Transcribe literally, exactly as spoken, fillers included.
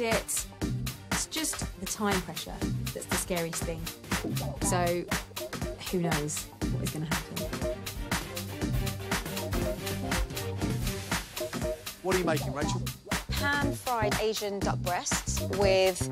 missed it. It's just the time pressure that's the scariest thing. So who knows what is going to happen. What are you making, Rachel? Pan-fried Asian duck breasts with